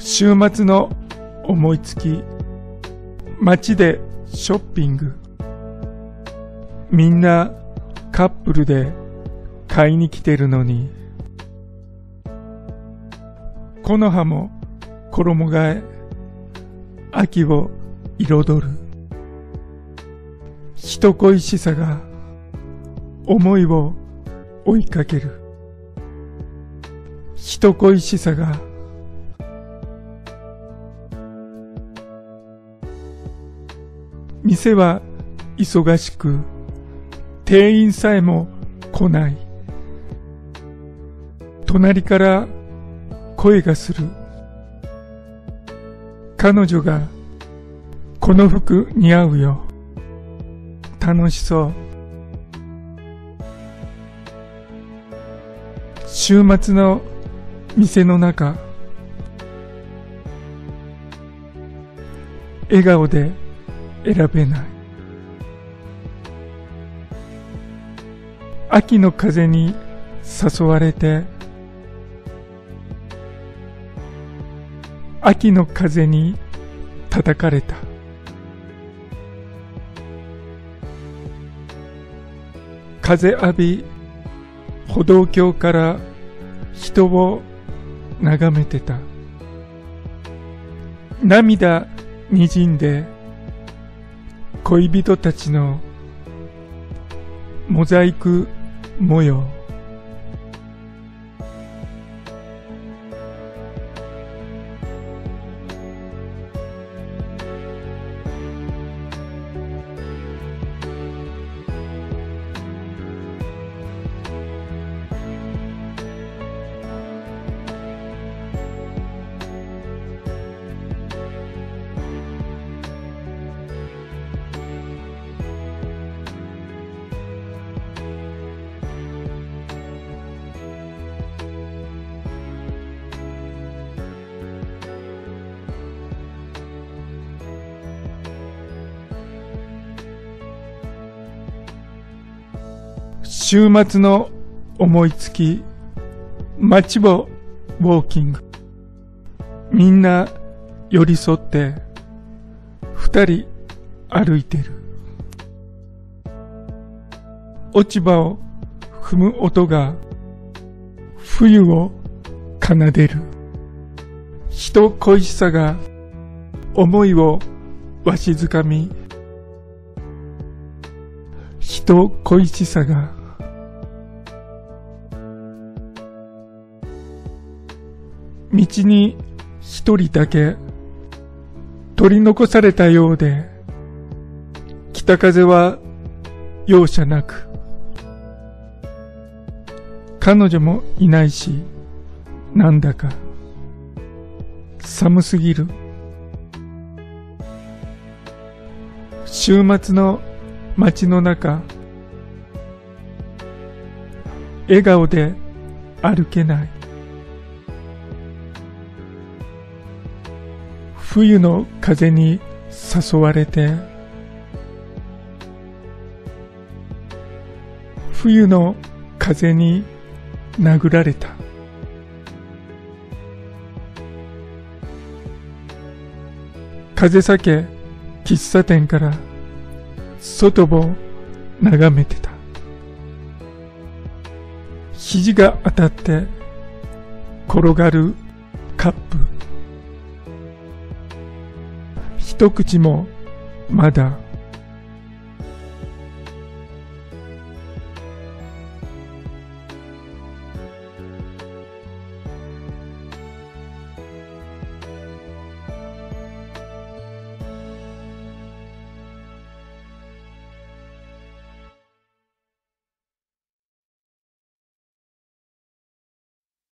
週末の思いつき、街でショッピング。みんなカップルで買いに来てるのに、木の葉も衣替え、秋を彩る。人恋しさが思いを追いかける。人恋しさが店は忙しく、店員さえも来ない。隣から声がする。彼女がこの服似合うよ。楽しそう。週末の店の中、笑顔で選べない。秋の風に誘われて、秋の風に叩かれた。風浴び、歩道橋から人を眺めてた。涙にじんで、恋人たちのモザイク模様。週末の思いつき、街をウォーキング。みんな寄り添って、二人歩いてる。落ち葉を踏む音が、冬を奏でる。人恋しさが、思いをわしづかみ、人恋しさが、道に一人だけ取り残されたようで、北風は容赦なく、彼女もいないし、なんだか寒すぎる。週末の街の中、笑顔で歩けない。冬の風に誘われて、冬の風に殴られた。風避け喫茶店から外を眺めてた。肘が当たって転がるカップ。一口もまだ